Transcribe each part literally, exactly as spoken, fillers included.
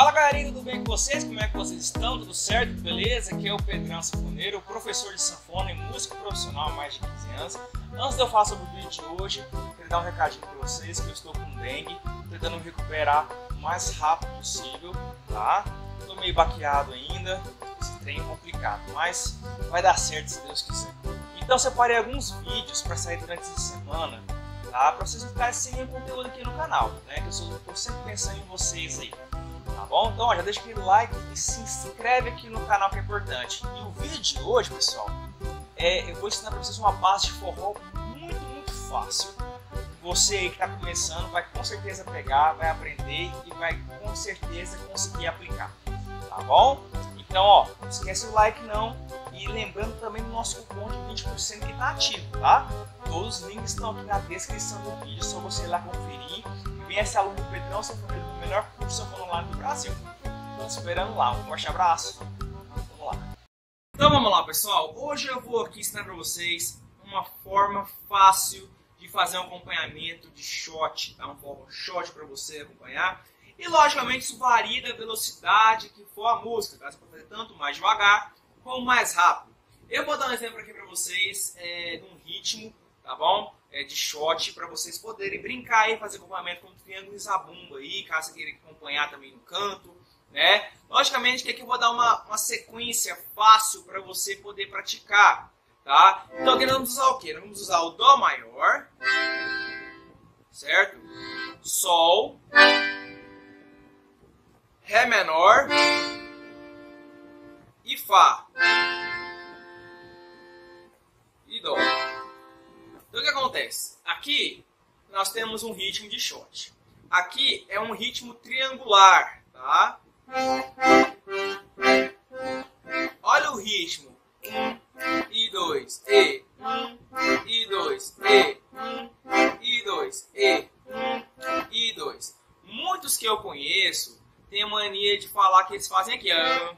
Fala galerinha, tudo bem com vocês? Como é que vocês estão? Tudo certo? Beleza? Aqui é o Pedrão Sanfoneiro, professor de sanfona e músico profissional há mais de quinze anos. Antes de eu falar sobre o vídeo de hoje, quero dar um recadinho para vocês que eu estou com dengue, tentando me recuperar o mais rápido possível, tá? Estou meio baqueado ainda, esse trem é complicado, mas vai dar certo se Deus quiser. Então separei alguns vídeos para sair durante essa semana, tá? Para vocês ficarem sem o conteúdo aqui no canal, né? Que eu estou sempre pensando em vocês aí. Tá bom? Então ó, já deixa aquele like e se inscreve aqui no canal, que é importante. E o vídeo de hoje, pessoal, é, eu vou ensinar para vocês uma base de forró muito, muito fácil. Você aí que está começando vai com certeza pegar, vai aprender e vai com certeza conseguir aplicar. Tá bom? Então, ó, não esquece o like não. E lembrando também do nosso cupom de vinte por cento que está ativo, tá? Todos os links estão aqui na descrição do vídeo, só você ir lá conferir. E P S aluno do Pedrão, seu primeiro do melhor curso online do Brasil. Estou esperando lá, um forte abraço. Vamos lá. Então vamos lá, pessoal. Hoje eu vou aqui ensinar para vocês uma forma fácil de fazer um acompanhamento de shot, tá? Um forró shot para você acompanhar. E logicamente isso varia da velocidade que for a música, tá? Você pode fazer tanto mais devagar como mais rápido. Eu vou dar um exemplo aqui para vocês é, de um ritmo, tá bom? É, de shot, para vocês poderem brincar e fazer acompanhamento com o triângulo e zabumba aí, caso queira acompanhar também no canto, né? Logicamente que aqui eu vou dar uma, uma sequência fácil para você poder praticar, tá? Então aqui nós vamos usar o quê? Nós vamos usar o Dó maior, certo? Sol, Ré menor e Fá e Dó. Então o que acontece? Aqui nós temos um ritmo de shot. Aqui é um ritmo triangular, tá? Olha o ritmo. um e dois, e um e dois, e um e dois, e um e dois. Muitos que eu conheço têm mania de falar que eles fazem aqui, ó,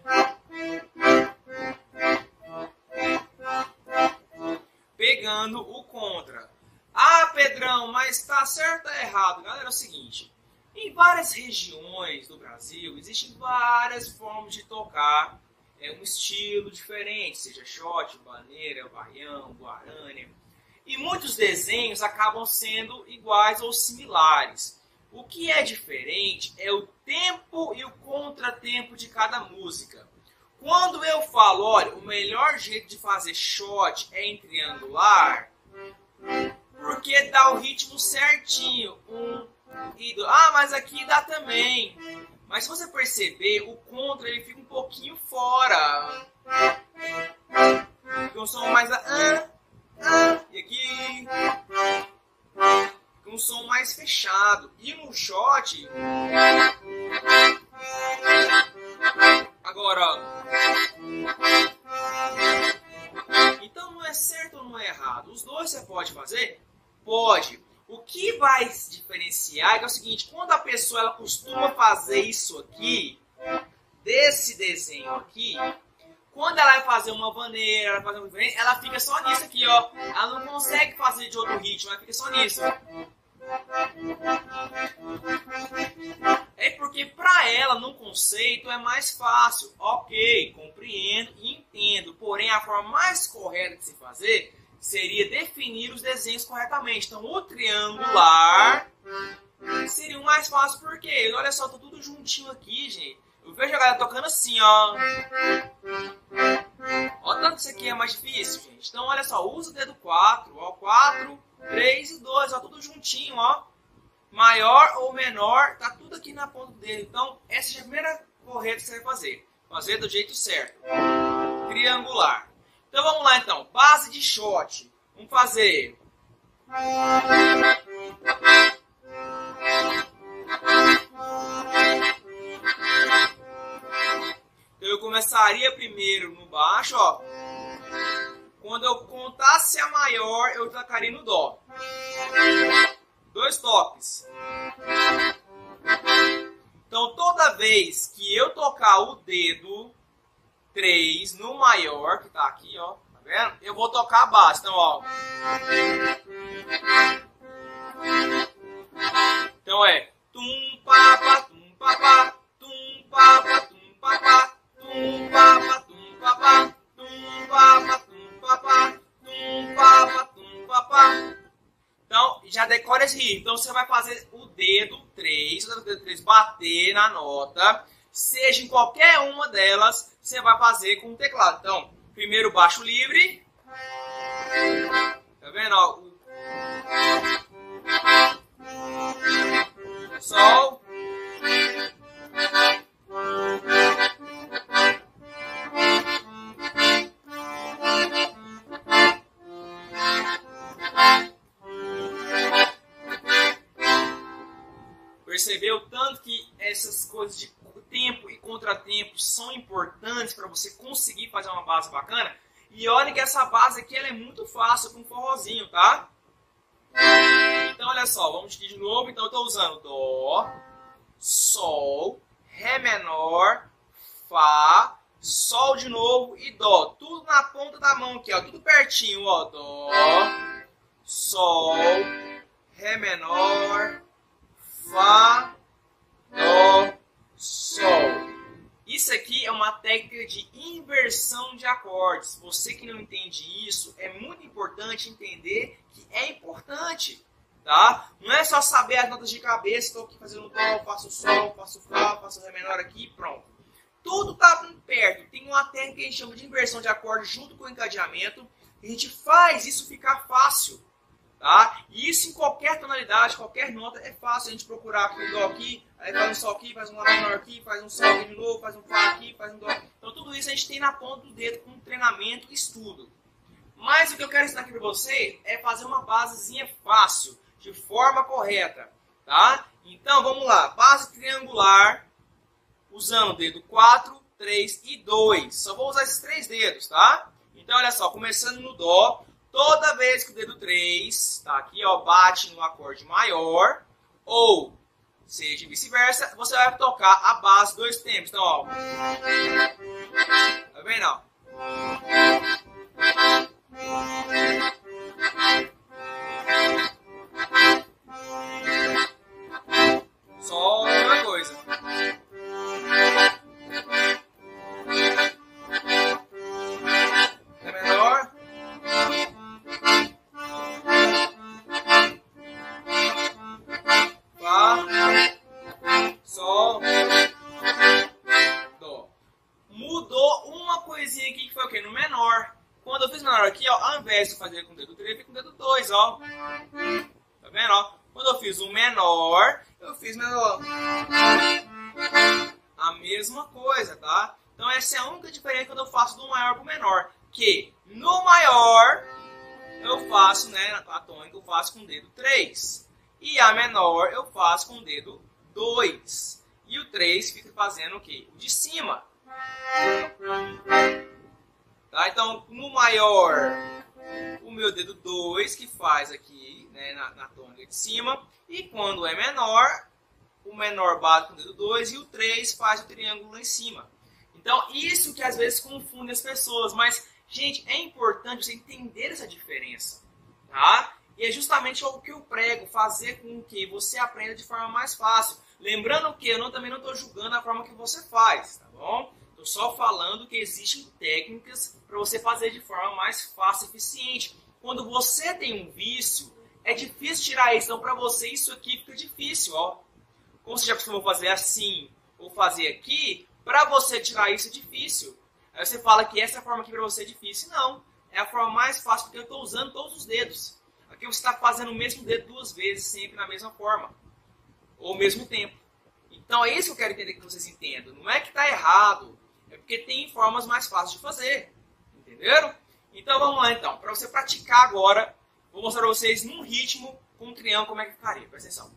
pegando o contra. Ah, Pedrão, mas está certo ou errado? Galera, é o seguinte. Em várias regiões do Brasil, existem várias formas de tocar é, um estilo diferente, seja shot, baneira, baião, guarânia. E muitos desenhos acabam sendo iguais ou similares. O que é diferente é o tempo e o contratempo de cada música. Quando eu falo, olha, o melhor jeito de fazer shot é em triangular, porque dá o ritmo certinho. Um e dois. Ah, mas aqui dá também. Mas se você perceber, o contra ele fica um pouquinho fora. Fica um som mais ah, ah, e aqui fica um som mais fechado. E no shot, agora. Então não é certo ou não é errado. Os dois você pode fazer? Pode. O que vai se diferenciar é o seguinte: quando a pessoa ela costuma fazer isso aqui, desse desenho aqui, quando ela vai fazer uma maneira, ela vai fazer um, ela fica só nisso aqui, ó. Ela não consegue fazer de outro ritmo, ela fica só nisso. É porque para ela, no conceito, é mais fácil. Ok, compreendo e entendo. Porém, a forma mais correta de se fazer seria definir os desenhos corretamente. Então, o triangular seria o mais fácil. Porque, olha só, tá tudo juntinho aqui, gente. Eu vejo a galera tocando assim, ó. Olha tanto que isso aqui é mais difícil, gente. Então, olha só, usa o dedo quatro, ó, quatro, três e dois, ó, tudo juntinho, ó. Maior ou menor, tá tudo aqui na ponta dele. Então, essa é a primeira correta que você vai fazer. Fazer do jeito certo. Triangular. Então, vamos lá, então. Base de shot. Vamos fazer. Então, eu começaria primeiro no baixo, ó. Quando eu contasse a maior, eu tocaria no Dó. Dois toques. Então, toda vez que eu tocar o dedo três no maior, que tá aqui, ó, tá vendo? Eu vou tocar a base. Então, ó. Então é tum pa pa tum pa pa tum pa várias rimas. Então você vai fazer o dedo três, o dedo três bater na nota, seja em qualquer uma delas, você vai fazer com o teclado. Então, primeiro baixo livre. Tá vendo? Ó, o... Sol. Percebeu tanto que essas coisas de tempo e contratempo são importantes para você conseguir fazer uma base bacana? E olha que essa base aqui ela é muito fácil para um forrozinho, tá? Então olha só, vamos aqui de novo. Então eu estou usando Dó, Sol, Ré menor, Fá, Sol de novo e Dó. Tudo na ponta da mão aqui, ó, tudo pertinho. Ó, Dó, Sol, Ré menor, Fá, Dó, Sol. Isso aqui é uma técnica de inversão de acordes. Você que não entende isso, é muito importante entender que é importante, tá? Não é só saber as notas de cabeça, estou aqui fazendo Dó, faço Sol, faço Fá, faço Ré menor aqui e pronto. Tudo está perto. Tem uma técnica que a gente chama de inversão de acordes junto com o encadeamento. A gente faz isso ficar fácil. Tá? E isso em qualquer tonalidade, qualquer nota, é fácil a gente procurar aqui o Dó aqui, aí faz um Sol aqui, faz um Lá menor aqui, faz um Sol aqui de novo, faz um Fá aqui, faz um Dó. Então tudo isso a gente tem na ponta do dedo com treinamento e estudo. Mas o que eu quero ensinar aqui pra você é fazer uma basezinha fácil, de forma correta, tá? Então vamos lá, base triangular, usando o dedo quatro, três e dois. Só vou usar esses três dedos, tá? Então olha só, começando no Dó. Toda vez que o dedo três, tá aqui, ó, bate no acorde maior, ou seja vice-versa, você vai tocar a base dois tempos. Então, ó. Tá vendo, ó? Só uma coisa. Fazer com o dedo três e com o dedo dois, ó. Tá vendo, ó? Quando eu fiz o menor, eu fiz menor. A mesma coisa, tá? Então essa é a única diferença quando eu faço do maior pro menor. Que no maior, eu faço, né, a tônica eu faço com o dedo três. E a menor eu faço com o dedo dois. E o três fica fazendo o quê? O de cima. Tá? Então, no maior... o meu dedo dois que faz aqui, né, na, na tônica de cima. E quando é menor, o menor bate com o dedo dois e o três faz o triângulo lá em cima. Então, isso que às vezes confunde as pessoas. Mas, gente, é importante você entender essa diferença, tá? E é justamente o que eu prego, fazer com que você aprenda de forma mais fácil. Lembrando que eu não, também não estou julgando a forma que você faz, tá bom? Estou só falando que existem técnicas para você fazer de forma mais fácil e eficiente. Quando você tem um vício, é difícil tirar isso. Então, para você, isso aqui fica difícil, ó. Como você já costumou fazer assim ou fazer aqui, para você tirar isso é difícil. Aí você fala que essa forma aqui para você é difícil. Não, é a forma mais fácil porque eu estou usando todos os dedos. Aqui você está fazendo o mesmo dedo duas vezes, sempre na mesma forma, ou ao mesmo tempo. Então, é isso que eu quero entender que vocês entendam. Não é que está errado. É porque tem formas mais fáceis de fazer, entenderam? Então vamos lá então, para você praticar agora, vou mostrar para vocês num ritmo com um triângulo como é que ficaria, presta atenção.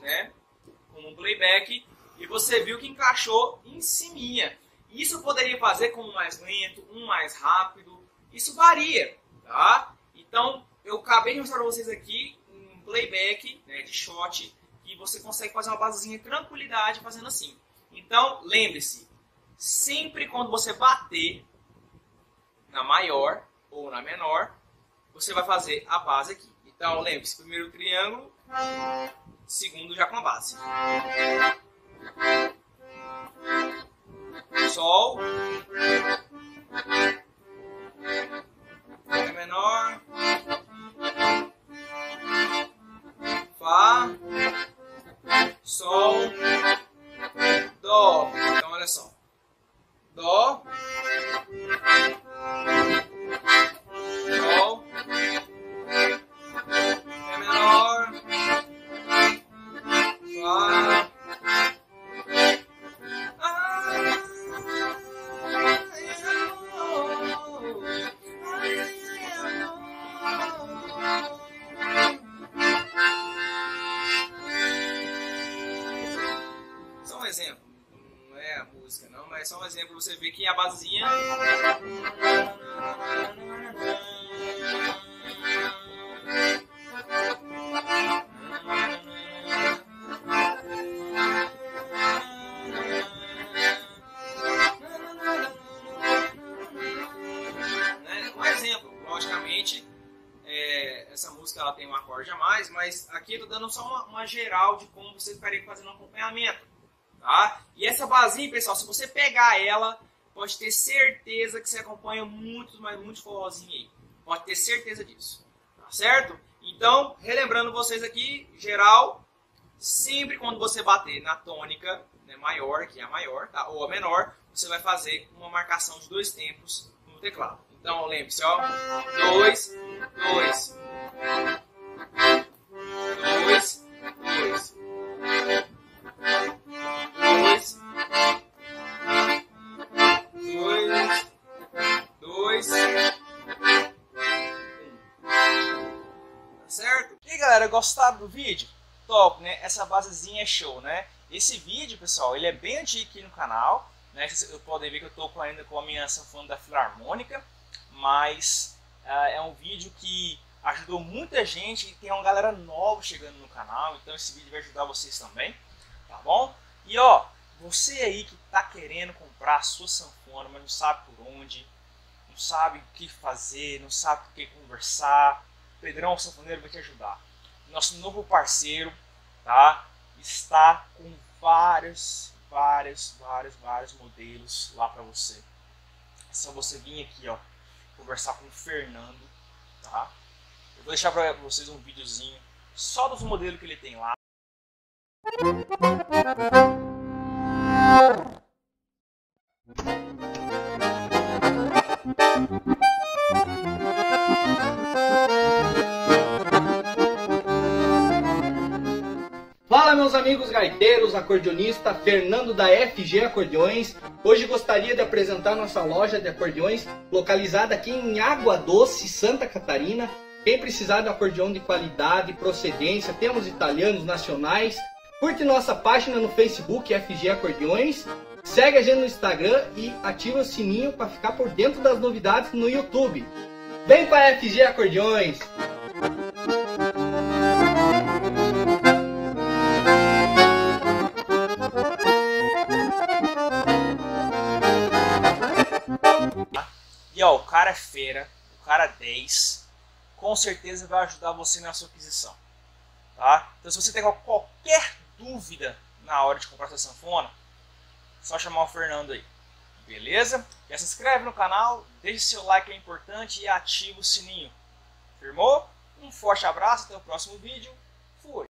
Né, com um playback, e você viu que encaixou em cima. Isso eu poderia fazer com um mais lento, um mais rápido, isso varia, tá? Então, eu acabei de mostrar para vocês aqui um playback, né, de shot, que você consegue fazer uma basezinha de tranquilidade fazendo assim. Então, lembre-se, sempre quando você bater na maior ou na menor, você vai fazer a base aqui. Então, lembre-se, primeiro triângulo, segundo já com a base. Sol, Ré menor, Fá, Sol, Dó. Então, olha só. Dó, Sol, Ré menor, Fá. É só um exemplo, você vê que a basezinha. Um exemplo, logicamente, é, essa música ela tem um acorde a mais, mas aqui eu tô dando só uma, uma geral de como você ficaria fazendo um acompanhamento. Tá? E essa basinha, pessoal, se você pegar ela, pode ter certeza que você acompanha muito, mas muito forrozinho aí. Pode ter certeza disso, tá certo? Então, relembrando vocês aqui, geral, sempre quando você bater na tônica, né, maior, que é a maior, tá? Ou a menor, você vai fazer uma marcação de dois tempos no teclado. Então, lembre-se, ó, dois, dois, dois, dois. Gostaram do vídeo? Top, né? Essa basezinha é show, né? Esse vídeo, pessoal, ele é bem antigo aqui no canal, né? Vocês podem ver que eu estou ainda com a minha sanfona da Filarmônica, mas uh, é um vídeo que ajudou muita gente e tem uma galera nova chegando no canal, então esse vídeo vai ajudar vocês também, tá bom? E ó, você aí que tá querendo comprar a sua sanfona, mas não sabe por onde, não sabe o que fazer, não sabe com quem conversar, o Pedrão Sanfoneiro vai te ajudar. Nosso novo parceiro, tá? Está com vários, vários, vários, vários modelos lá para você. É só você vir aqui, ó, conversar com o Fernando, tá? Eu vou deixar para vocês um videozinho só dos modelos que ele tem lá. Meus amigos gaiteiros, acordeonista Fernando da F G Acordeões. Hoje gostaria de apresentar nossa loja de acordeões localizada aqui em Água Doce, Santa Catarina. Quem precisar de um acordeão de qualidade e procedência, temos italianos, nacionais. Curte nossa página no Facebook F G Acordeões, segue a gente no Instagram e ativa o sininho para ficar por dentro das novidades no YouTube. Vem para F G Acordeões! E ó, o cara é fera, o cara é dez, com certeza vai ajudar você na sua aquisição, tá? Então se você tem qualquer dúvida na hora de comprar sua sanfona, é só chamar o Fernando aí, beleza? Já se inscreve no canal, deixa seu like que é importante e ativa o sininho, firmou? Um forte abraço, até o próximo vídeo, fui!